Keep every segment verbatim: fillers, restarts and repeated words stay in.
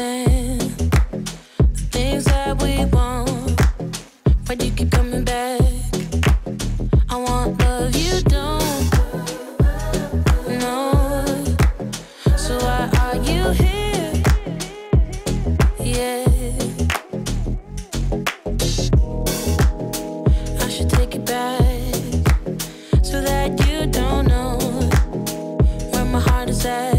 understand the things that we want, but you keep coming back. I want love, you don't. No, so why are you here? Yeah, I should take it back so that you don't know where my heart is at.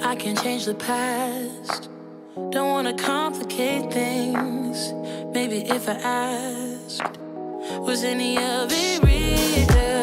I can't change the past. Don't wanna complicate things. Maybe if I asked, was any of it real?